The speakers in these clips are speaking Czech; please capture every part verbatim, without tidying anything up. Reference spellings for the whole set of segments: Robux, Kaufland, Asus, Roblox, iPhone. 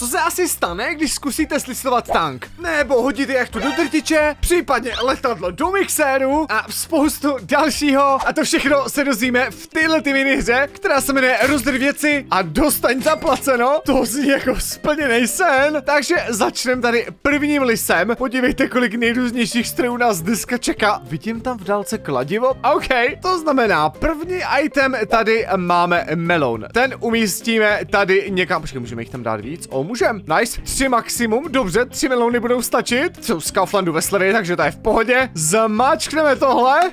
Co se asi stane, když zkusíte slisovat tank? Nebo hodit jachtu do drtiče, případně letadlo do mixéru a spoustu dalšího. A to všechno se dozvíme v této minihře, která se jmenuje Rozdrž věci a dostaň zaplaceno. To zní jako splněný sen. Takže začneme tady prvním lisem. Podívejte, kolik nejrůznějších strojů nás dneska čeká. Vidím tam v dálce kladivo. OK, to znamená, první item tady máme melon. Ten umístíme tady někam. Počkej, můžeme jich tam dát víc? O, můžem. Nice, tři maximum, dobře, tři melony budou stačit. Jsou z Kauflandu ve slevě, takže to je v pohodě. Zamáčkneme tohle.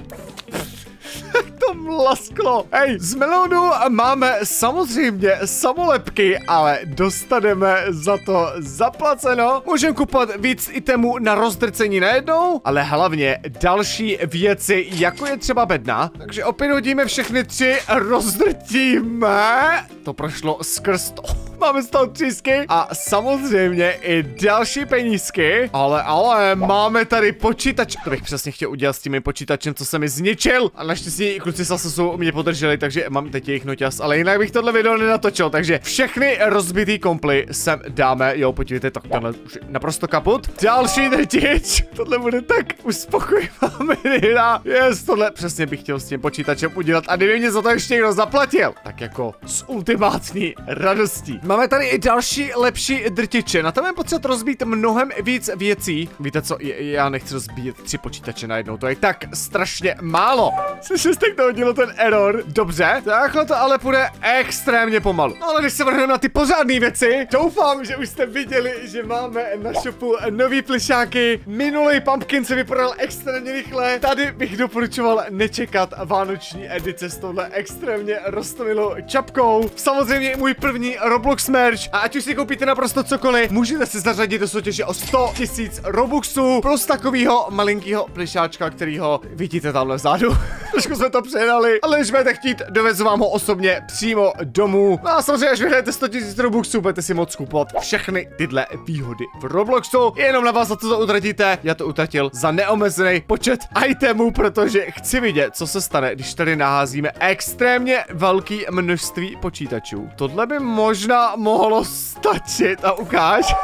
To mlasklo. Hej, z melonu máme samozřejmě samolepky, ale dostaneme za to zaplaceno. Můžeme kupovat víc itemů na rozdrcení najednou, ale hlavně další věci, jako je třeba bedna. Takže opět hodíme všechny tři, rozdrtíme. To prošlo skrz to. Máme z toho třísky a samozřejmě i další penízky. Ale, ale, máme tady počítač. To bych přesně chtěl udělat s těmi počítačem, co se mi zničil. A naštěstí kluci z Asusu mě podrželi, takže mám teď jejich noťas. Ale jinak bych tohle video nenatočil, takže všechny rozbitý komply sem dáme. Jo, podívejte, tak tohle už je naprosto kaput. Další drtič. Tohle bude tak uspokojivá minina. Yes, tohle přesně bych chtěl s tím počítačem udělat. A kdyby mě za to ještě někdo zaplatil, tak jako s ultimátní radostí. Máme tady i další lepší drtiče. Na tom je potřeba rozbít mnohem víc věcí. Víte co, já nechci rozbít tři počítače najednou, to je tak strašně málo. Slyšeli jste, kdo hodilo ten error? Dobře, takhle to ale půjde extrémně pomalu. No ale když se vrhneme na ty pořádné věci, doufám, že už jste viděli, že máme na shopu nový plišáky. Minulý pumpkin se vyprodal extrémně rychle. Tady bych doporučoval nečekat vánoční edice s touhle extrémně rostomilou čapkou. Samozřejmě můj první Roblox merch. A ať už si koupíte naprosto cokoliv, můžete se zařadit do soutěže o sto tisíc Robuxů plus takovýho malinkýho plišáčka, kterýho vidíte tamhle vzadu. Trošku jsme to přehnali, ale když budete chtít, dovezu vám ho osobně přímo domů. No a samozřejmě, až vyhrajete sto tisíc Robuxů, budete si moc kupovat všechny tyhle výhody v Robloxu. Jenom na vás, za co to utratíte. Já to utratil za neomezený počet itemů, protože chci vidět, co se stane, když tady naházíme extrémně velký množství počítačů. Tohle by možná mohlo stačit a ukáž.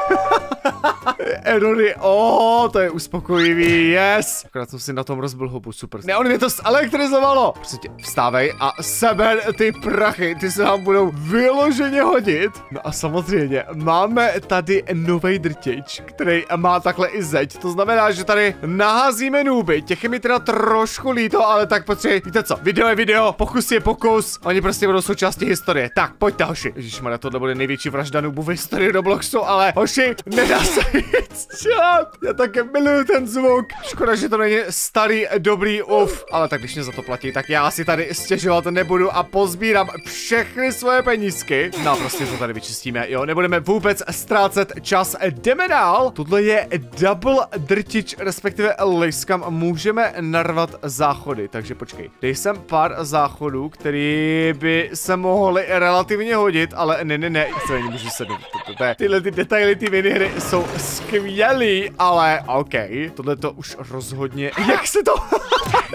Erory, oh, to je uspokojivý, yes. Akorát jsem si na tom rozbil hobu, super. Ne, on mě to zelektrizovalo. Prostě vstávej a seber ty prachy, ty se nám budou vyloženě hodit. No a samozřejmě máme tady nový drtič, který má takhle i zeď. To znamená, že tady naházíme nuby. Těch je mi teda trošku líto, ale tak potřebuji, víte co, video je video, pokus je pokus. Oni prostě budou součástí historie. Tak, pojďte, hoši. Ježišmarja, tohle bude největší vražda nubů v historii Robloxu, ale hoši, nedá se nic dělat. Já také miluju ten zvuk. Škoda, že to není starý, dobrý uf. Ale tak když mě za to platí, tak já si tady stěžovat nebudu a pozbírám všechny svoje penízky. No a prostě to tady vyčistíme, jo, nebudeme vůbec ztrácet čas. Jdeme dál. Tohle je double drtič, respektive lis, kam můžeme narvat záchody. Takže počkej, dej sem pár záchodů, který by se mohly relativně hodit, ale ne, ne, ne, se nemůžu sednout. Tyhle ty detaily, ty minihry jsou skvělý, ale OK. Tohle to už rozhodně. Jak se to...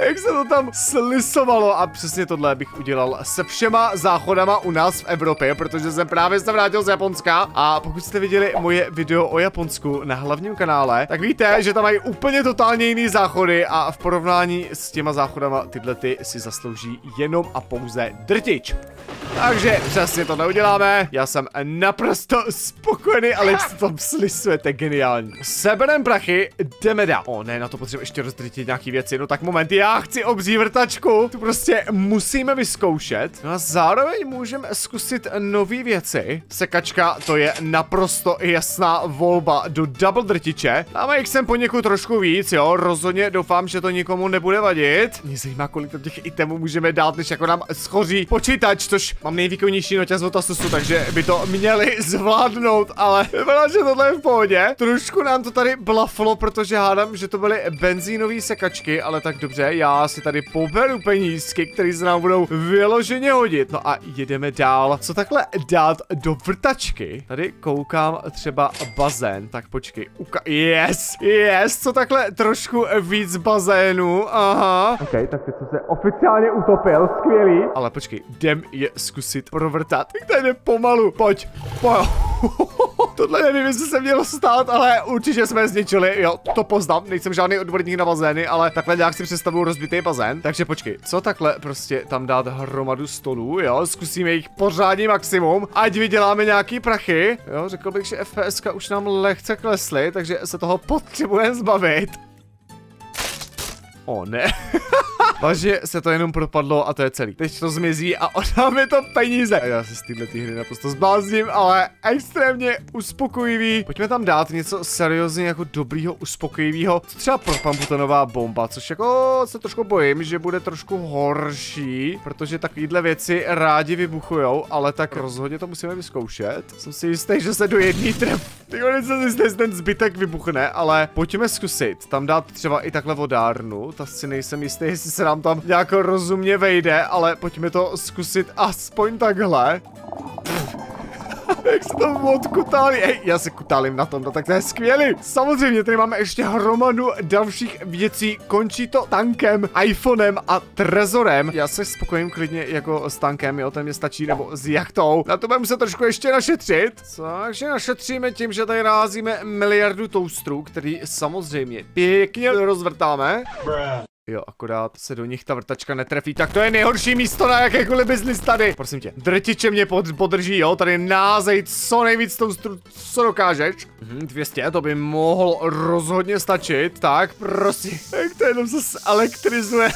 Jak se to tam slisovalo a přesně tohle bych udělal se všema záchodama u nás v Evropě, protože jsem právě se vrátil z Japonska a pokud jste viděli moje video o Japonsku na hlavním kanále, tak víte, že tam mají úplně totálně jiný záchody a v porovnání s těma záchodama tyhle ty si zaslouží jenom a pouze drtič. Takže přesně to neuděláme, já jsem naprosto spokojený, ale když se tam slisujete, geniální. Seberem prachy, jdeme dál. O ne, na to potřebuji ještě rozdrtit nějaký věci, no tak moment, já chci obří vrtačku, tu prostě musíme vyzkoušet. No a zároveň můžeme zkusit nový věci. Sekačka, to je naprosto jasná volba do double drtiče. Dáme jich sem poněkud trošku víc, jo, rozhodně doufám, že to nikomu nebude vadit. Mě zajímá, kolik tam těch itemů můžeme dát, než jako nám schoří počítač, což mám nejvýkonnější noťaz od Asusu, takže by to měli zvládnout, ale vypadá, že tohle je v pohodě. Trošku nám to tady blaflo, protože hádám, že to byly benzínové sekačky, ale tak dobře, já si tady poberu penízky, které se nám budou vyloženě hodit. No a jedeme dál. Co takhle dát do vrtačky? Tady koukám třeba bazén, tak počkej, uka... Yes, yes, co takhle trošku víc bazénu, aha. Ok, tak teď jsem se oficiálně utopil, skvělý. Ale počkej, jdem je zkusit provrtat. Tak tady jde pomalu, pojď, pojď. Tohle nevím, jestli se mělo stát, ale určitě jsme je zničili. Jo, to poznám, nejsem žádný odborník na bazény, ale takhle nějak si představuju rozbitý bazén. Takže počkej, co takhle prostě tam dát hromadu stolů, jo, zkusíme jich pořádně maximum, ať vyděláme nějaký prachy. Jo, řekl bych, že FPSka už nám lehce klesly, takže se toho potřebujeme zbavit. O ne. Vážně se to jenom propadlo a to je celý. Teď to zmizí a oddáme to peníze. A já se z téhle hry naprosto zblázním, ale extrémně uspokojivý. Pojďme tam dát něco seriózně jako dobrýho, uspokojivého. Třeba propamputanová bomba, což jako se trošku bojím, že bude trošku horší, protože takovýhle věci rádi vybuchujou, ale tak rozhodně to musíme vyzkoušet. Jsem si jistý, že se do jedné tref. Ty konec ten zbytek vybuchne, ale pojďme zkusit tam dát třeba i takhle vodárnu. Ta si nejsem jistý, jestli se nám tam nějak rozumně vejde, ale pojďme to zkusit aspoň takhle. Jak se tam odkutálí? Ej, já se kutálím na tom, no, tak to je skvělý. Samozřejmě tady máme ještě hromadu dalších věcí. Končí to tankem, iPhonem a trezorem. Já se spokojím klidně jako s tankem, jo, ten mě stačí, nebo s jachtou. Na to budeme se trošku ještě našetřit. Takže našetříme tím, že tady rázíme miliardu toastrů, který samozřejmě pěkně rozvrtáme. Jo, akorát se do nich ta vrtačka netrefí, tak to je nejhorší místo na jakékoliv business tady. Prosím tě, drtiče mě pod, podrží, jo, tady názej co nejvíc tou stru, co dokážeš. Mhm, dvě stě, to by mohlo rozhodně stačit, tak prosím. Jak to jenom se elektrizuje.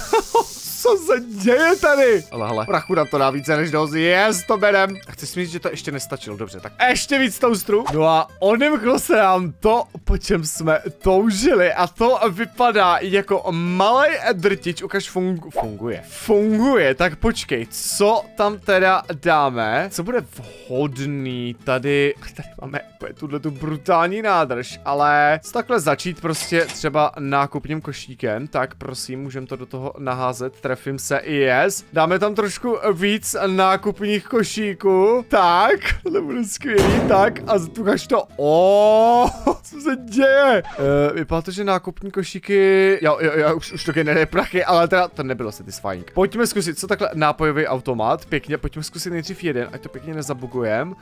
Co se děje tady? Ale hele, prachu na to dá více než dost, je s to bedem. A chci si říct, že to ještě nestačilo, dobře, tak ještě víc toastru. No a odemklo se nám to, po čem jsme toužili, a to vypadá jako malý drtič, ukaž fungu, funguje. Funguje, tak počkej, co tam teda dáme? Co bude vhodný tady? Tady máme tuhle tu brutální nádrž, ale co takhle začít prostě třeba nákupním košíkem, tak prosím, můžeme to do toho naházet. Trefím se, yes. Dáme tam trošku víc nákupních košíků. Tak, to bude skvělý. Tak, a zatukaš to. O, co se děje? E, vypadá to, že nákupní košíky. Jo, jo, jo, už, už to generuje prachy, ale teda to nebylo satisfying. Pojďme zkusit, co takhle nápojový automat. Pěkně, pojďme zkusit nejdřív jeden, ať to pěkně nezabugujem.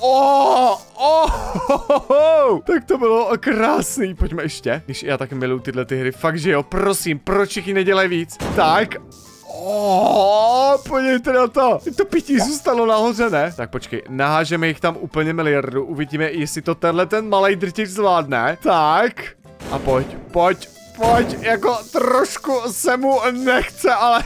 O, o, tak to bylo krásný. Pojďme ještě. Když já tak miluju tyhle ty hry, fakt, že jo, prosím, proč jich nedělej víc? Tak. Ooooooh, podívejte na to. To pití zůstalo nahoře, ne? Tak počkej, nahážeme jich tam úplně miliardu. Uvidíme, jestli to tenhle ten malej drtič zvládne. Tak. A pojď, pojď, pojď. Jako trošku se mu nechce, ale...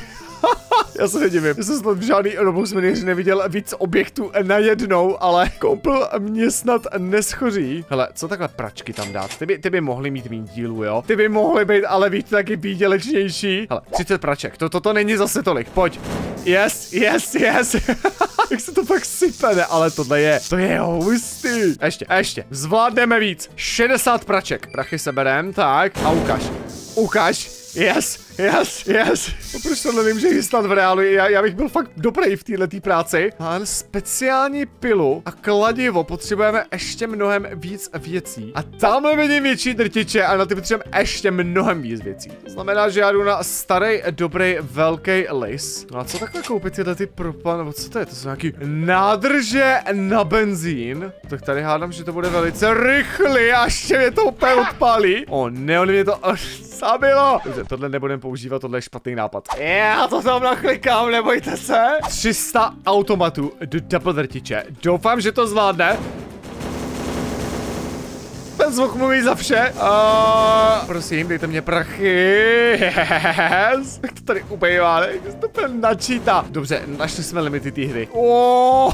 Já se nedivím, já jsem snad v žádný Roblox miniři neviděl víc objektů najednou, ale koupil mě snad neschoří. Hele, co takhle pračky tam dát? Ty by, ty by mohly mít méně dílů, jo? Ty by mohly být, ale víc taky výdělečnější. Hele, třicet praček, to, to, to není zase tolik, pojď. Yes, yes, yes. Jak se to pak sype, ne? Ale tohle je, to je hustý. A ještě, a ještě, zvládneme víc. šedesát praček, prachy seberem, tak. A ukáž, ukáž. Yes, yes, yes. Proč tohle nevím, že jich snad v reálu, já, já bych byl fakt dobrý v této práci. Máme speciální pilu a kladivo, potřebujeme ještě mnohem víc věcí. A tamhle vidím větší drtiče a na ty potřebujeme ještě mnohem víc věcí. To znamená, že já jdu na starý, dobrý, velký lis. No a co takhle koupit tyhle ty propan, nebo co to je, to jsou nějaký nádrže na benzín. Tak tady hádám, že to bude velice rychlý a ještě mě to úplně odpálí. O ne, on mě to zabilo. Tohle nebudem používat, tohle je špatný nápad. Já to tam naklikám, nebojte se. tři sta automatů do double drtiče. Doufám, že to zvládne. Ten zvuk mluví za vše. A... Prosím, dejte mě prachy. Yes. Tak to tady ubejvá, ne? To tam načítá. Dobře, našli jsme limity té hry. Oh,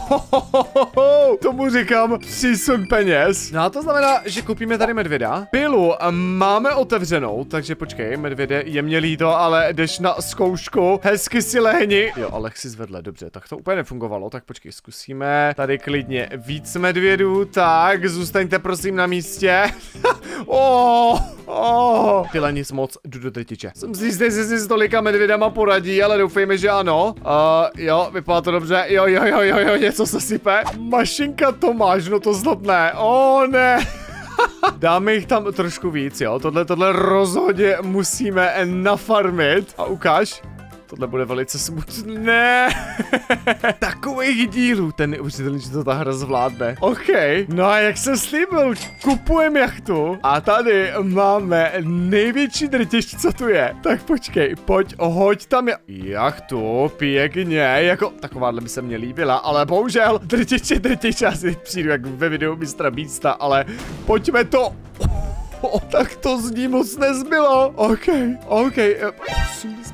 tomu říkám přísun peněz. No a to znamená, že koupíme tady medvěda. Pilu a máme otevřenou, takže počkej, medvěde, je mě líto, ale jdeš na zkoušku. Hezky si lehni. Jo, Alexis vedle, dobře, tak to úplně nefungovalo. Tak počkej, zkusíme tady klidně víc medvědů. Tak, zůstaňte prosím na místě. oh, oh. Tyhle nic moc, jdu do drtiče. Jsem si jistý, že si s tolika medvědama poradí, ale doufejme, že ano. Uh, jo, vypadá to dobře. Jo, jo, jo, jo, jo, něco se sype. Mašinka Tomáš, no to snad ne. Oh, ne. Dáme jich tam trošku víc, jo. Tohle, tohle rozhodně musíme nafarmit. A ukáž. Tohle bude velice smutné. Takových dílů. Ten neuvěřitelný, že to ta hra zvládne. OK. No a jak jsem slíbil, kupujeme jachtu. A tady máme největší drtiš, co tu je. Tak počkej, pojď, hoď tam je. Jachtu, pěkně. Jako takováhle by se mě líbila, ale bohužel drtiče, drtiče, asi přijdu jak ve videu mistra Beasta, ale pojďme to. O, tak to z ní moc nezbylo. OK, OK.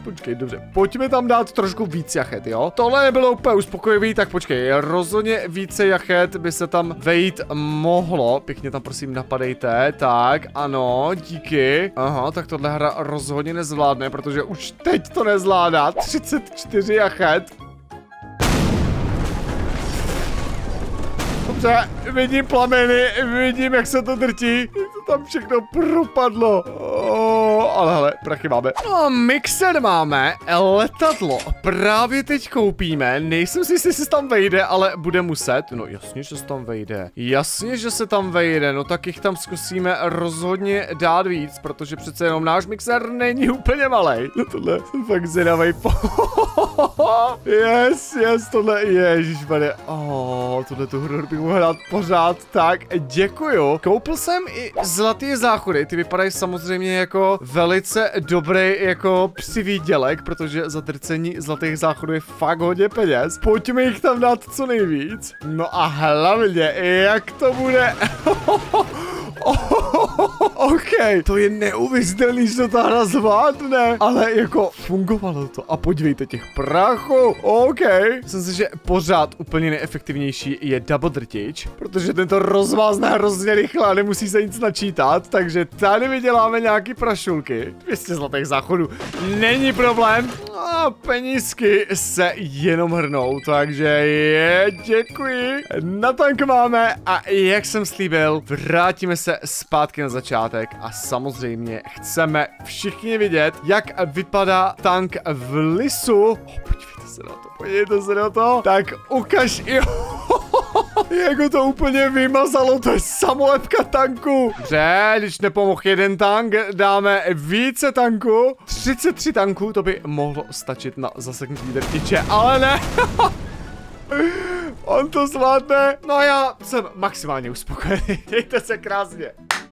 Počkej, dobře. Pojďme tam dát trošku víc jachet, jo? Tohle nebylo úplně uspokojivý, tak počkej. Rozhodně více jachet by se tam vejít mohlo. Pěkně tam prosím napadejte. Tak, ano, díky. Aha, tak tohle hra rozhodně nezvládne, protože už teď to nezvládá. třicet čtyři jachet. Dobře, vidím plameny, vidím, jak se to drtí. Tam všechno propadlo. Oh, ale hele, prachy máme. No a mixer máme, letadlo. Právě teď koupíme. Nejsem si jistý, jestli se tam vejde, ale bude muset. No jasně, že se tam vejde. Jasně, že se tam vejde. No tak jich tam zkusíme rozhodně dát víc, protože přece jenom náš mixer není úplně malej. No tohle jsem fakt zvědavej. Yes, yes, tohle. Ježišmane. Oh, tohle tu hru bych mohl hrát pořád. Tak, děkuju. Koupil jsem i zlatý záchody, ty vypadají samozřejmě jako velice dobrý jako přivídělek, protože za drcení zlatých záchodů je fakt hodně peněz. Pojďme jich tam dát co nejvíc. No a hlavně, jak to bude... OK, to je neuvěřitelný, že ta hra zvládne, ale jako fungovalo to a podívejte těch prachů, OK. Myslím si, že pořád úplně nejefektivnější je double drtič, protože tento rozvázne hrozně rychle a nemusí se nic načítat, takže tady vyděláme nějaký prašulky, dvě stě zlatých záchodů, není problém. A penízky se jenom hrnou, takže je, děkuji. Na tank máme a jak jsem slíbil, vrátíme se zpátky na začátek a samozřejmě chceme všichni vidět, jak vypadá tank v lisu. Oh, podívejte se na to, podívejte se na to. Tak ukaž i... Jako to úplně vymazalo, to je samolepka tanku. Dobře, když nepomohl jeden tank, dáme více tanků. třicet tři tanků, to by mohlo stačit na zaseknutí drtiče, ale ne. On to zvládne. No a já jsem maximálně uspokojený. Dějte se krásně.